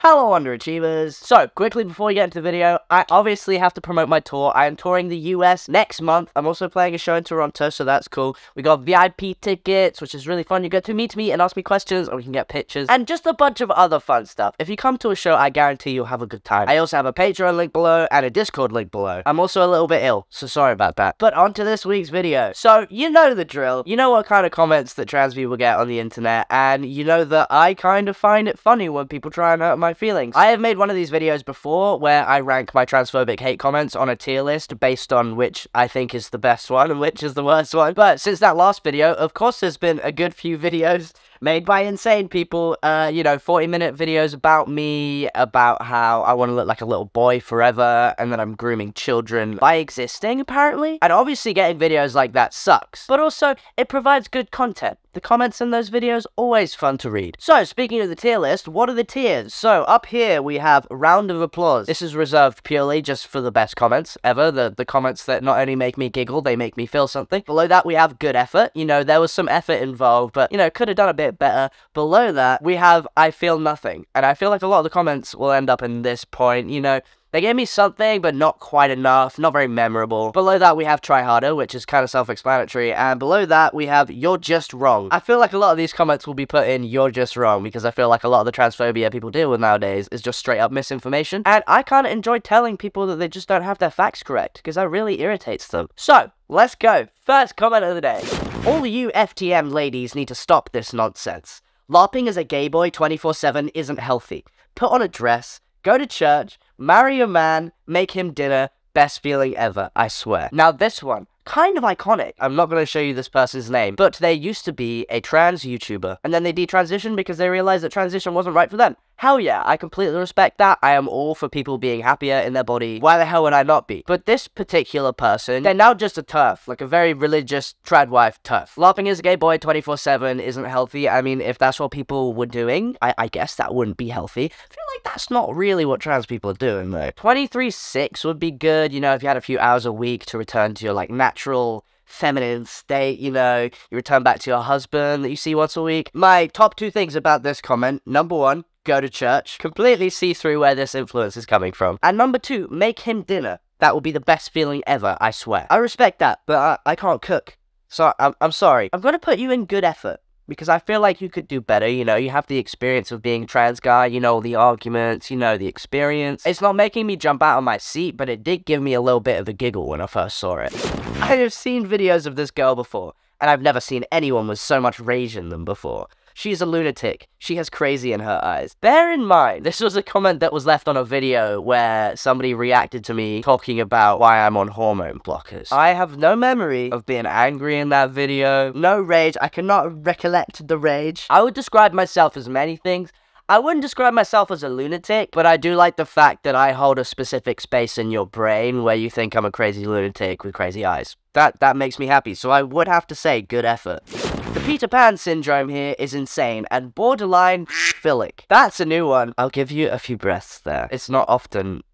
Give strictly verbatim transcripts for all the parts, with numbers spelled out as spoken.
Hello, underachievers. So, quickly before we get into the video, I obviously have to promote my tour. I am touring the U S next month. I'm also playing a show in Toronto, so that's cool. We got V I P tickets, which is really fun. You get to meet me and ask me questions, or we can get pictures, and just a bunch of other fun stuff. If you come to a show, I guarantee you'll have a good time. I also have a Patreon link below and a Discord link below. I'm also a little bit ill, so sorry about that. But on to this week's video. So, you know the drill. You know what kind of comments that trans people get on the internet, and you know that I kind of find it funny when people try and hurt my feelings. I have made one of these videos before where I rank my transphobic hate comments on a tier list based on which I think is the best one and which is the worst one. But since that last video, of course there's been a good few videos made by insane people, uh, you know, forty minute videos about me, about how I want to look like a little boy forever, and that I'm grooming children by existing, apparently. And obviously getting videos like that sucks, but also it provides good content. The comments in those videos, always fun to read. So, speaking of the tier list, what are the tiers? So, up here we have Round of Applause. This is reserved purely just for the best comments ever, the, the comments that not only make me giggle, they make me feel something. Below that, we have Good Effort. You know, there was some effort involved, but, you know, could have done a bit better. Below that, we have I Feel Nothing. And I feel like a lot of the comments will end up in this point, you know. They gave me something, but not quite enough, not very memorable. Below that, we have Try Harder, which is kind of self-explanatory. And below that, we have You're Just Wrong. I feel like a lot of these comments will be put in You're Just Wrong, because I feel like a lot of the transphobia people deal with nowadays is just straight-up misinformation. And I kind of enjoy telling people that they just don't have their facts correct, because that really irritates them. So, let's go. First comment of the day. All you F T M ladies need to stop this nonsense. LARPing as a gay boy twenty-four seven isn't healthy. Put on a dress, go to church, marry a man, make him dinner, best feeling ever, I swear. Now this one, kind of iconic. I'm not going to show you this person's name, but there used to be a trans YouTuber, and then they detransitioned because they realized that transition wasn't right for them. Hell yeah, I completely respect that. I am all for people being happier in their body. Why the hell would I not be? But this particular person, they're now just a TERF, like a very religious trad wife TERF. LARPing as a gay boy twenty-four seven isn't healthy. I mean, if that's what people were doing, I, I guess that wouldn't be healthy. I feel like that's not really what trans people are doing, though. twenty-three six would be good, you know, if you had a few hours a week to return to your, like, natural feminine state, you know, you return back to your husband that you see once a week. My top two things about this comment. Number one, go to church. Completely see through where this influence is coming from. And number two, make him dinner. That will be the best feeling ever, I swear. I respect that, but I, I can't cook. So I'm, I'm sorry. I'm gonna put you in Good Effort, because I feel like you could do better, you know, you have the experience of being a trans guy, you know, all the arguments, you know, the experience. It's not making me jump out of my seat, but it did give me a little bit of a giggle when I first saw it. I have seen videos of this girl before, and I've never seen anyone with so much rage in them before. She's a lunatic. She has crazy in her eyes. Bear in mind, this was a comment that was left on a video where somebody reacted to me talking about why I'm on hormone blockers. I have no memory of being angry in that video. No rage. I cannot recollect the rage. I would describe myself as many things. I wouldn't describe myself as a lunatic, but I do like the fact that I hold a specific space in your brain where you think I'm a crazy lunatic with crazy eyes. That that makes me happy, so I would have to say Good Effort. The Peter Pan syndrome here is insane and borderline philic. That's a new one. I'll give you a few breaths there. It's not often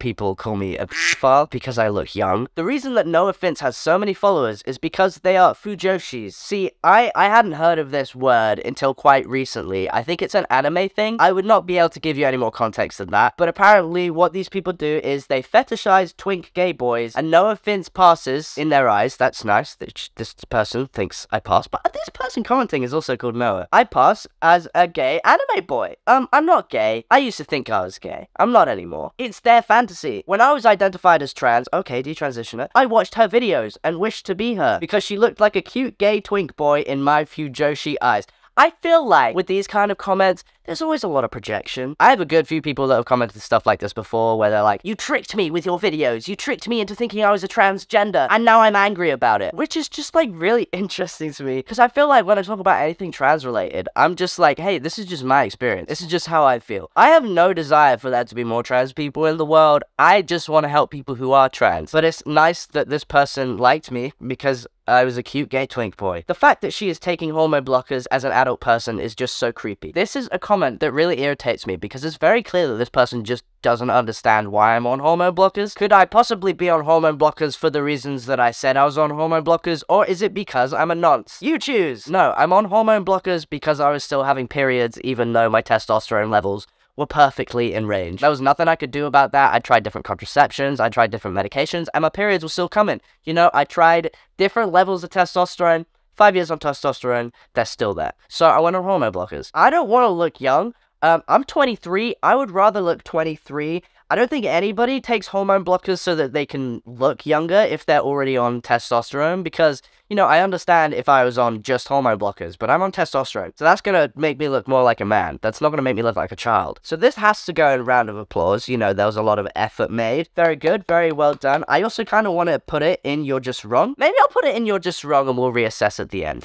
people call me a pedophile because I look young. The reason that Noah Finn has so many followers is because they are fujoshis. See, I, I hadn't heard of this word until quite recently. I think it's an anime thing. I would not be able to give you any more context than that. But apparently what these people do is they fetishize twink gay boys, and Noah Finn passes in their eyes. That's nice. This, this person thinks I pass. But this person commenting is also called Noah. I pass as a gay anime boy. Um, I'm not gay. I used to think I was gay. I'm not anymore. It's their fan. When I was identified as trans, okay, detransitioner, I watched her videos and wished to be her because she looked like a cute gay twink boy in my fujoshi eyes. I feel like with these kind of comments, there's always a lot of projection. I have a good few people that have commented stuff like this before where they're like, you tricked me with your videos, you tricked me into thinking I was a transgender, and now I'm angry about it. Which is just like really interesting to me, because I feel like when I talk about anything trans related, I'm just like, hey, this is just my experience. This is just how I feel. I have no desire for there to be more trans people in the world. I just want to help people who are trans. But it's nice that this person liked me because I was a cute gay twink boy. The fact that she is taking hormone blockers as an adult person is just so creepy. This is a comment that really irritates me because it's very clear that this person just doesn't understand why I'm on hormone blockers. Could I possibly be on hormone blockers for the reasons that I said I was on hormone blockers, or is it because I'm a nonce? You choose! No, I'm on hormone blockers because I was still having periods even though my testosterone levels were perfectly in range. There was nothing I could do about that. I tried different contraceptions, I tried different medications, and my periods were still coming. You know, I tried different levels of testosterone, five years on testosterone, they're still there. So I went on hormone blockers. I don't want to look young. Um, I'm twenty-three. I would rather look twenty-three. I don't think anybody takes hormone blockers so that they can look younger if they're already on testosterone, because, you know, I understand if I was on just hormone blockers, but I'm on testosterone. So that's going to make me look more like a man. That's not going to make me look like a child. So this has to go in a round of applause. You know, there was a lot of effort made. Very good. Very well done. I also kind of want to put it in You're Just Wrong. Maybe I'll put it in You're Just Wrong and we'll reassess at the end.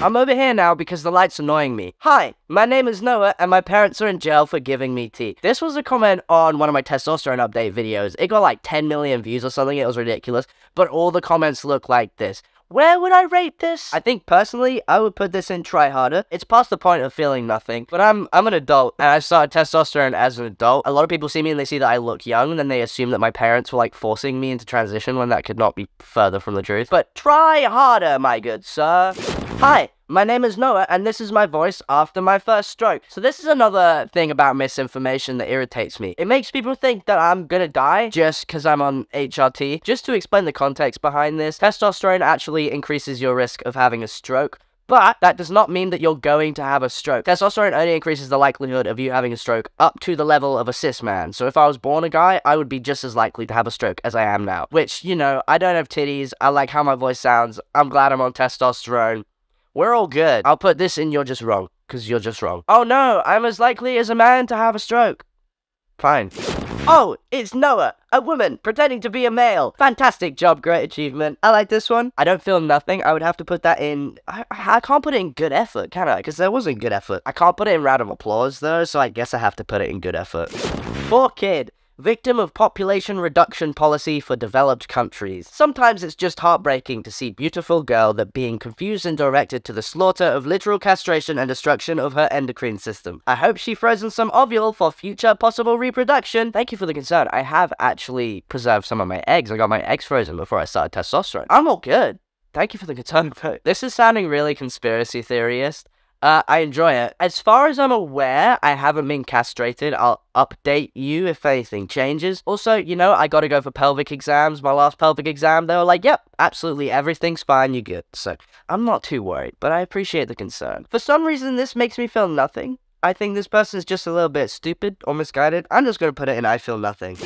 I'm over here now because the light's annoying me. Hi, my name is Noah and my parents are in jail for giving me tea. This was a comment on one of my testosterone update videos. It got like ten million views or something. It was ridiculous. But all the comments look like this. Where would I rate this? I think personally, I would put this in try harder. It's past the point of feeling nothing, but I'm I'm an adult and I started testosterone as an adult. A lot of people see me and they see that I look young and then they assume that my parents were like forcing me into transition when that could not be further from the truth. But try harder, my good sir. Hi, my name is Noah, and this is my voice after my first stroke. So this is another thing about misinformation that irritates me. It makes people think that I'm gonna die just because I'm on H R T. Just to explain the context behind this, testosterone actually increases your risk of having a stroke. But that does not mean that you're going to have a stroke. Testosterone only increases the likelihood of you having a stroke up to the level of a cis man. So if I was born a guy, I would be just as likely to have a stroke as I am now. Which, you know, I don't have titties. I like how my voice sounds. I'm glad I'm on testosterone. We're all good. I'll put this in You're Just Wrong, because you're just wrong. Oh no, I'm as likely as a man to have a stroke. Fine. Oh, it's Noah, a woman pretending to be a male. Fantastic job, great achievement. I like this one. I don't feel nothing. I would have to put that in... I, I can't put it in good effort, can I? Because there wasn't good effort. I can't put it in round of applause, though, so I guess I have to put it in good effort. Poor kid. Victim of population reduction policy for developed countries. Sometimes it's just heartbreaking to see beautiful girl that being confused and directed to the slaughter of literal castration and destruction of her endocrine system. I hope she frozen some ovule for future possible reproduction. Thank you for the concern. I have actually preserved some of my eggs. I got my eggs frozen before I started testosterone. I'm all good. Thank you for the concern. This is sounding really conspiracy theorist. Uh, I enjoy it. As far as I'm aware, I haven't been castrated. I'll update you if anything changes. Also, you know, I gotta go for pelvic exams. My last pelvic exam, they were like, yep, absolutely everything's fine, you're good. So, I'm not too worried, but I appreciate the concern. For some reason, this makes me feel nothing. I think this person's just a little bit stupid or misguided. I'm just gonna put it in I feel nothing.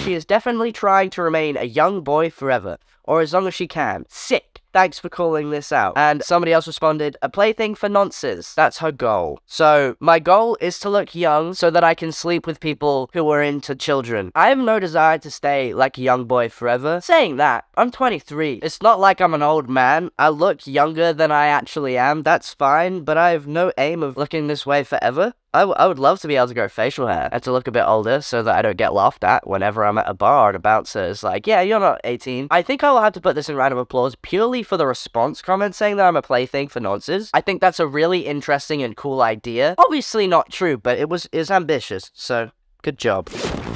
She is definitely trying to remain a young boy forever, or as long as she can. Sick. Thanks for calling this out. And somebody else responded, a plaything for nonsense. That's her goal. So my goal is to look young so that I can sleep with people who are into children. I have no desire to stay like a young boy forever. Saying that, I'm twenty-three. It's not like I'm an old man. I look younger than I actually am. That's fine, but I have no aim of looking this way forever. I, w I would love to be able to grow facial hair and to look a bit older so that I don't get laughed at whenever I'm at a bar and a bouncer is like, yeah, you're not eighteen. I think I will have to put this in round of applause purely for the response comment saying that I'm a plaything for nonsense. I think that's a really interesting and cool idea. Obviously not true, but it was, it was ambitious, so good job.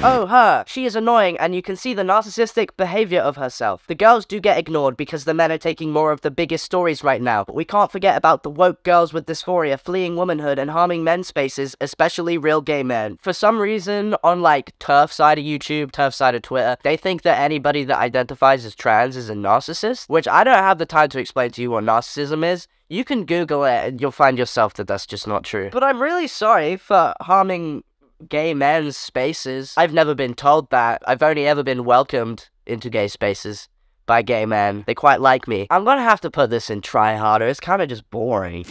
Oh, her. She is annoying, and you can see the narcissistic behavior of herself. The girls do get ignored because the men are taking more of the biggest stories right now, but we can't forget about the woke girls with dysphoria fleeing womanhood and harming men's spaces, especially real gay men. For some reason, on like TERF side of YouTube, TERF side of Twitter, they think that anybody that identifies as trans is a narcissist, which I don't have the time to explain to you what narcissism is. You can Google it, and you'll find yourself that that's just not true. But I'm really sorry for harming gay men's spaces. I've never been told that. I've only ever been welcomed into gay spaces by gay men. They quite like me. I'm gonna have to put this in try harder. It's kind of just boring.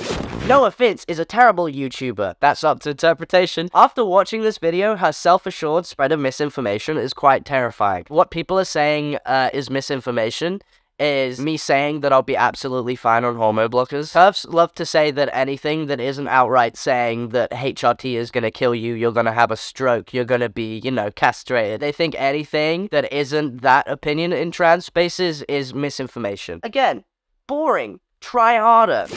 Noah Finn is a terrible YouTuber. That's up to interpretation. After watching this video, her self-assured spread of misinformation is quite terrifying. What people are saying uh, is misinformation. Is me saying that I'll be absolutely fine on hormone blockers. TERFs love to say that anything that isn't outright saying that H R T is gonna kill you, you're gonna have a stroke, you're gonna be, you know, castrated. They think anything that isn't that opinion in trans spaces is misinformation. Again, boring. Try harder.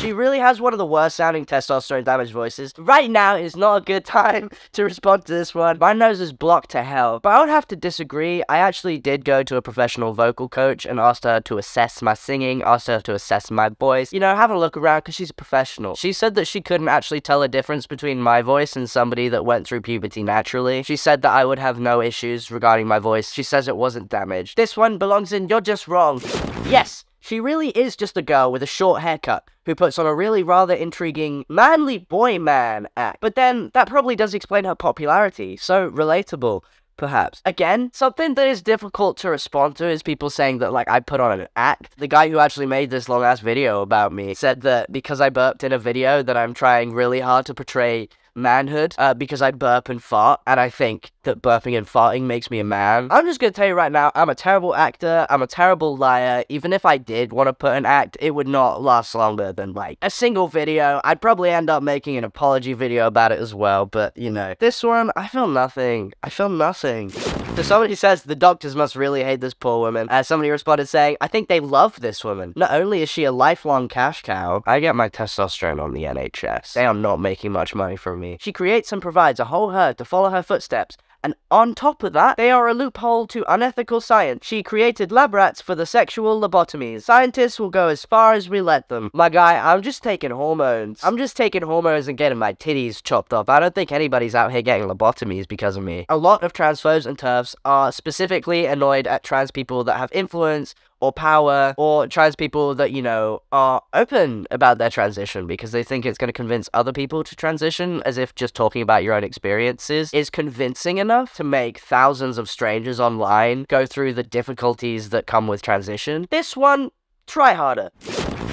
She really has one of the worst sounding testosterone damaged voices. Right now is not a good time to respond to this one. My nose is blocked to hell. But I would have to disagree. I actually did go to a professional vocal coach and asked her to assess my singing, asked her to assess my voice. You know, have a look around because she's a professional. She said that she couldn't actually tell a difference between my voice and somebody that went through puberty naturally. She said that I would have no issues regarding my voice. She says it wasn't damaged. This one belongs in "You're Just Wrong." Yes, she really is just a girl with a short haircut who puts on a really rather intriguing manly boy man act. But then that probably does explain her popularity. So relatable, perhaps. Again, something that is difficult to respond to is people saying that, like, I put on an act. The guy who actually made this long-ass video about me said that because I burped in a video that I'm trying really hard to portray manhood, uh, because I burp and fart, and I think that burping and farting makes me a man. I'm just gonna tell you right now, I'm a terrible actor, I'm a terrible liar. Even if I did want to put an act, it would not last longer than, like, a single video. I'd probably end up making an apology video about it as well, but, you know. This one, I feel nothing. I feel nothing. So somebody says, the doctors must really hate this poor woman. Uh, somebody responded saying, I think they love this woman. Not only is she a lifelong cash cow, I get my testosterone on the N H S. They are not making much money from me. She creates and provides a whole herd to follow her footsteps. And on top of that, they are a loophole to unethical science. She created lab rats for the sexual lobotomies. Scientists will go as far as we let them. My guy, I'm just taking hormones. I'm just taking hormones and getting my titties chopped off. I don't think anybody's out here getting lobotomies because of me. A lot of transphobes and TERFs are specifically annoyed at trans people that have influence or power, or trans people that, you know, are open about their transition because they think it's going to convince other people to transition, as if just talking about your own experiences is convincing enough to make thousands of strangers online go through the difficulties that come with transition. This one, try harder.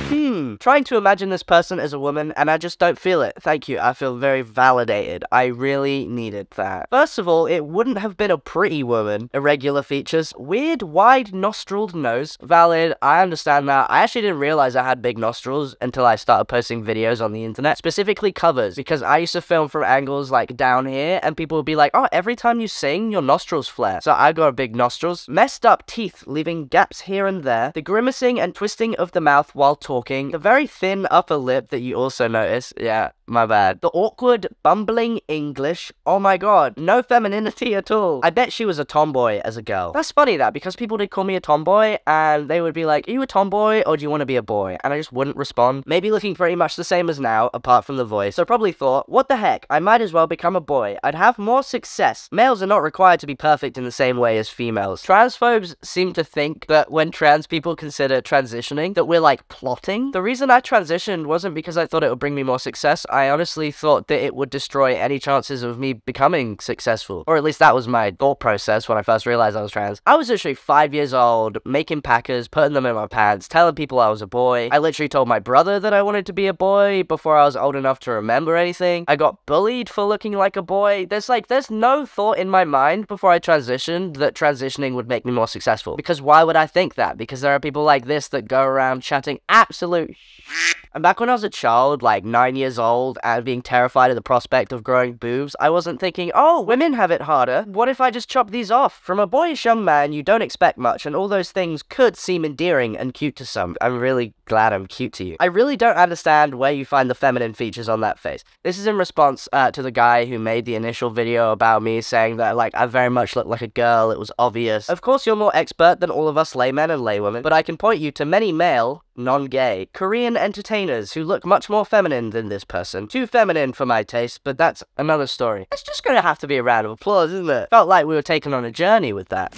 Hmm, trying to imagine this person as a woman, and I just don't feel it. Thank you, I feel very validated. I really needed that. First of all, it wouldn't have been a pretty woman. Irregular features, weird wide nostriled nose. Valid, I understand that. I actually didn't realize I had big nostrils until I started posting videos on the internet, specifically covers, because I used to film from angles like down here, and people would be like, oh, every time you sing, your nostrils flare. So I got big nostrils. Messed up teeth, leaving gaps here and there. The grimacing and twisting of the mouth while talking. The very thin upper lip that you also notice. Yeah, my bad. The awkward, bumbling English. Oh my god. No femininity at all. I bet she was a tomboy as a girl. That's funny, that, because people did call me a tomboy, and they would be like, are you a tomboy, or do you want to be a boy? And I just wouldn't respond. Maybe looking pretty much the same as now, apart from the voice. So I probably thought, what the heck? I might as well become a boy. I'd have more success. Males are not required to be perfect in the same way as females. Transphobes seem to think that when trans people consider transitioning, that we're, like, plotting. The reason I transitioned wasn't because I thought it would bring me more success. I honestly thought that it would destroy any chances of me becoming successful. Or at least that was my thought process when I first realized I was trans. I was literally five years old, making packers, putting them in my pants, telling people I was a boy. I literally told my brother that I wanted to be a boy before I was old enough to remember anything. I got bullied for looking like a boy. There's like, there's no thought in my mind before I transitioned that transitioning would make me more successful. Because why would I think that? Because there are people like this that go around chatting absolutely absolute shit. And back when I was a child, like nine years old, and being terrified of the prospect of growing boobs, I wasn't thinking, oh, women have it harder. What if I just chop these off? From a boyish young man, you don't expect much, and all those things could seem endearing and cute to some. I'm really glad I'm cute to you. I really don't understand where you find the feminine features on that face. This is in response uh, to the guy who made the initial video about me saying that, like, I very much look like a girl. It was obvious. Of course, you're more expert than all of us laymen and laywomen, but I can point you to many male, non-gay, Korean entertainers who look much more feminine than this person. Too feminine for my taste, but that's another story. It's just gonna have to be a round of applause, isn't it? Felt like we were taken on a journey with that.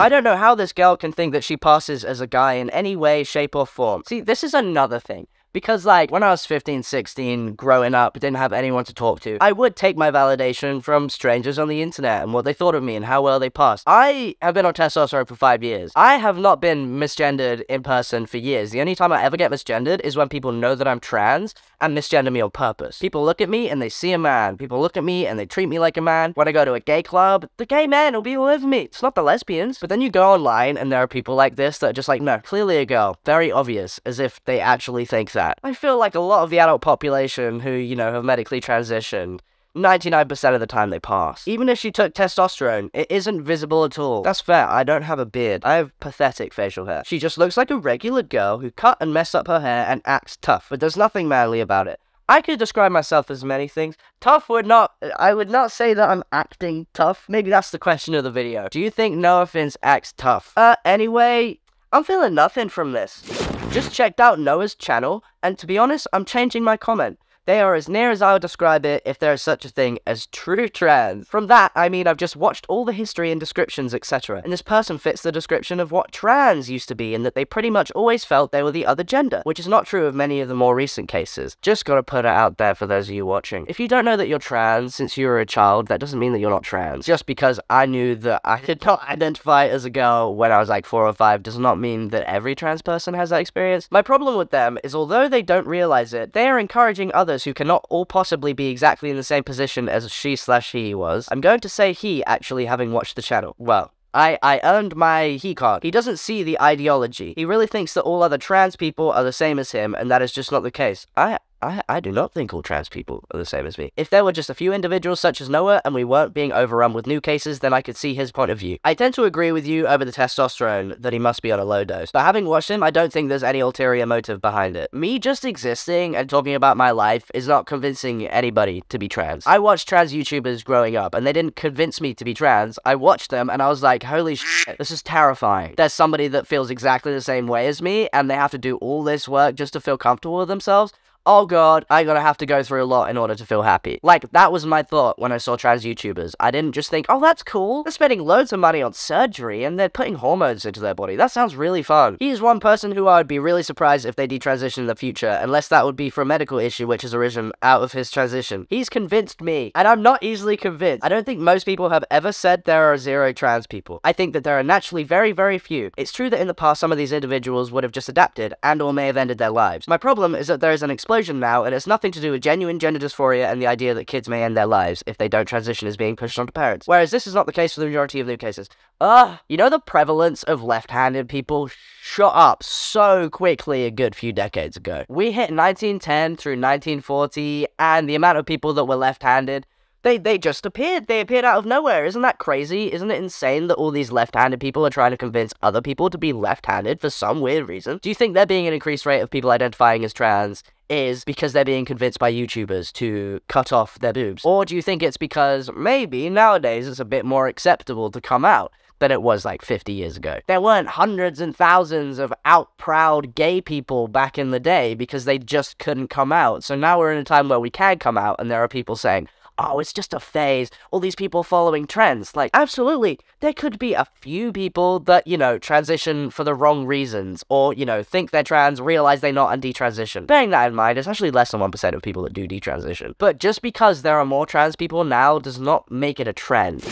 I don't know how this girl can think that she passes as a guy in any way, shape, or form. See, this is another thing. Because, like, when I was fifteen, sixteen, growing up, didn't have anyone to talk to, I would take my validation from strangers on the internet and what they thought of me and how well they passed. I have been on testosterone for five years. I have not been misgendered in person for years. The only time I ever get misgendered is when people know that I'm trans and misgender me on purpose. People look at me and they see a man. People look at me and they treat me like a man. When I go to a gay club, the gay men will be all over me. It's not the lesbians. But then you go online and there are people like this that are just like, no, clearly a girl. Very obvious, as if they actually think that. I feel like a lot of the adult population who, you know, have medically transitioned ninety-nine percent of the time they pass. Even if she took testosterone, it isn't visible at all. That's fair, I don't have a beard. I have pathetic facial hair. She just looks like a regular girl who cut and messed up her hair and acts tough, but there's nothing manly about it. I could describe myself as many things. Tough would not, I would not say that I'm acting tough. Maybe that's the question of the video. Do you think Noah Finn's acts tough? Uh, anyway, I'm feeling nothing from this. Just checked out Noah's channel, and to be honest, I'm changing my comment. They are as near as I'll describe it, if there is such a thing as true trans. From that, I mean I've just watched all the history and descriptions, et cetera. And this person fits the description of what trans used to be, in that they pretty much always felt they were the other gender, which is not true of many of the more recent cases. Just gotta put it out there for those of you watching. If you don't know that you're trans since you were a child, that doesn't mean that you're not trans. Just because I knew that I did not identify as a girl when I was like four or five does not mean that every trans person has that experience. My problem with them is, although they don't realize it, they are encouraging others who cannot all possibly be exactly in the same position as she slash he was. I'm going to say he, actually, having watched the channel. Well, I, I earned my he card. He doesn't see the ideology. He really thinks that all other trans people are the same as him, and that is just not the case. I... I, I do not think all trans people are the same as me. If there were just a few individuals such as Noah and we weren't being overrun with new cases, then I could see his point of view. I tend to agree with you over the testosterone that he must be on a low dose, but having watched him, I don't think there's any ulterior motive behind it. Me just existing and talking about my life is not convincing anybody to be trans. I watched trans YouTubers growing up and they didn't convince me to be trans. I watched them and I was like, holy shit, this is terrifying. There's somebody that feels exactly the same way as me and they have to do all this work just to feel comfortable with themselves. Oh god, I'm gonna have to go through a lot in order to feel happy. Like, that was my thought when I saw trans YouTubers. I didn't just think, oh, that's cool. They're spending loads of money on surgery, and they're putting hormones into their body. That sounds really fun. He's one person who I would be really surprised if they detransition in the future, unless that would be for a medical issue which has arisen out of his transition. He's convinced me, and I'm not easily convinced. I don't think most people have ever said there are zero trans people. I think that there are naturally very, very few. It's true that in the past, some of these individuals would have just adapted, and or may have ended their lives. My problem is that there is an explosion now, and it's nothing to do with genuine gender dysphoria and the idea that kids may end their lives if they don't transition is being pushed onto parents. Whereas this is not the case for the majority of new cases. Ugh! You know the prevalence of left-handed people shot up so quickly a good few decades ago. We hit nineteen ten through nineteen forty, and the amount of people that were left-handed, They, they just appeared. They appeared out of nowhere. Isn't that crazy? Isn't it insane that all these left-handed people are trying to convince other people to be left-handed for some weird reason? Do you think there being an increased rate of people identifying as trans is because they're being convinced by YouTubers to cut off their boobs? Or do you think it's because maybe nowadays it's a bit more acceptable to come out than it was like fifty years ago? There weren't hundreds and thousands of out-proud gay people back in the day because they just couldn't come out. So now we're in a time where we can come out and there are people saying, oh, it's just a phase, all these people following trends. Like, absolutely, there could be a few people that, you know, transition for the wrong reasons, or, you know, think they're trans, realize they're not, and detransition. Bearing that in mind, it's actually less than one percent of people that do detransition. But just because there are more trans people now does not make it a trend.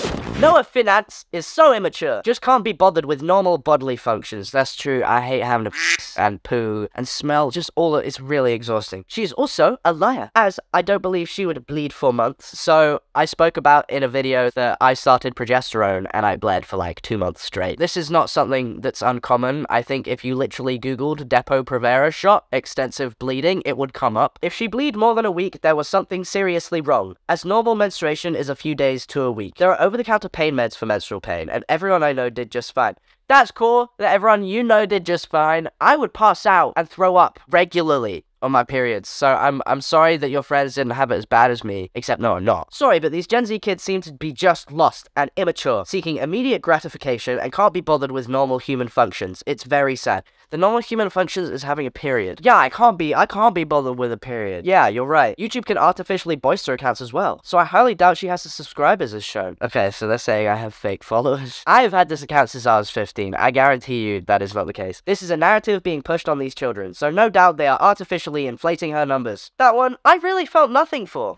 Noah Finn Adams is so immature. Just can't be bothered with normal bodily functions. That's true, I hate having to piss and poo and smell. Just all of it's really exhausting. She is also a liar, as I don't believe she would bleed for months. So I spoke about in a video that I started progesterone and I bled for like two months straight. This is not something that's uncommon. I think if you literally googled Depo Prevera shot, extensive bleeding, it would come up. If she bleed more than a week, there was something seriously wrong, as normal menstruation is a few days to a week. There are over-the-counter pain meds for menstrual pain, and everyone I know did just fine. That's cool that everyone you know did just fine. I would pass out and throw up regularly on my periods, so I'm I'm sorry that your friends didn't have it as bad as me, except no, I'm not. Sorry, but these Gen Z kids seem to be just lost and immature, seeking immediate gratification and can't be bothered with normal human functions. It's very sad. The normal human functions is having a period. Yeah, I can't be, I can't be bothered with a period. Yeah, you're right. YouTube can artificially bolster accounts as well, so I highly doubt she has the subscribers as shown. Okay, so they're saying I have fake followers. I have had this account since I was fifteen. I guarantee you that is not the case. This is a narrative being pushed on these children, so no doubt they are artificially inflating her numbers. That one, I really felt nothing for.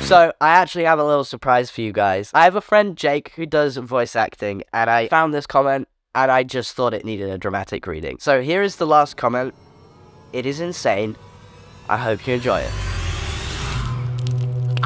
So, I actually have a little surprise for you guys. I have a friend, Jake, who does voice acting, and I found this comment, and I just thought it needed a dramatic reading. So, here is the last comment. It is insane. I hope you enjoy it.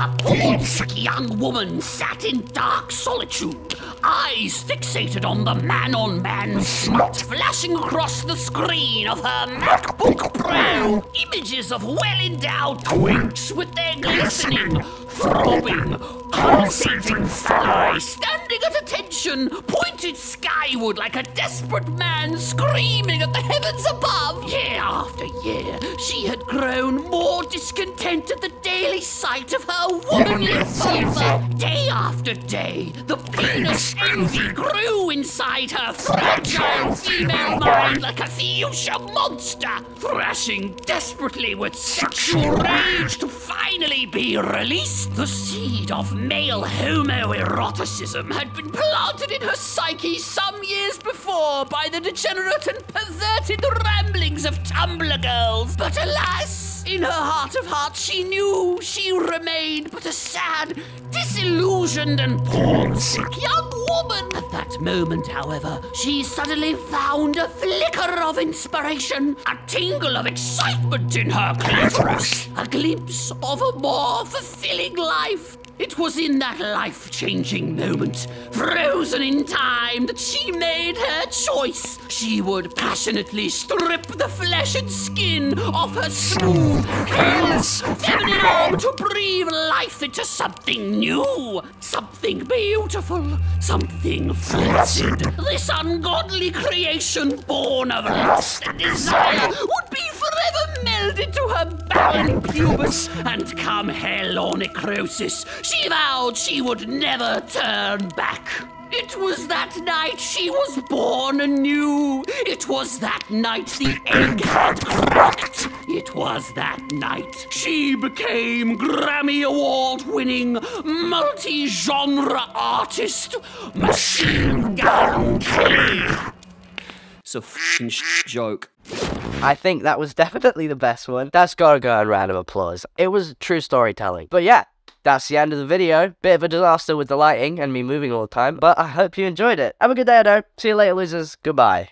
A bold-sick young woman sat in dark solitude, eyes fixated on the man-on-man smut flashing across the screen of her MacBook Pro. Images of well-endowed twinks with their glistening, throbbing, pulsating thigh standing at attention, pointed skyward like a desperate man screaming at the heavens above. Year after year, she had grown more discontent at the daily sight of her womanly vulva. Day after day, the penis envy grew inside her fragile female mind like a fuchsia monster, thrashing desperately with sexual rage to finally be released. The seed of male homoeroticism had been planted in her psyche some years before by the degenerate and perverted ramblings of Tumblr girls, but alas, in her heart of hearts, she knew she remained but a sad, disillusioned and porn-sick young woman. At that moment, however, she suddenly found a flicker of inspiration, a tingle of excitement in her clitoris, a glimpse of a more fulfilling life. It was in that life-changing moment, frozen in time, that she made her choice. She would passionately strip the flesh and skin off her smooth, hairless, feminine arm to breathe life into something new, something beautiful, something flaccid. This ungodly creation born of lust and desire would be forever melded to her barren pubis, and come hell or necrosis, she vowed she would never turn back. It was that night she was born anew. It was that night the egg had cracked. It was that night she became Grammy Award-winning multi-genre artist Machine Gun Kelly. It's a f***ing sh joke. I think that was definitely the best one. That's gotta go and round of applause. It was true storytelling. But yeah, that's the end of the video. Bit of a disaster with the lighting and me moving all the time, but I hope you enjoyed it. Have a good day, Ado. See you later, losers. Goodbye.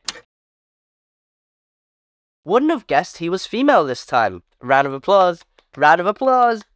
Wouldn't have guessed he was female this time. Round of applause. Round of applause.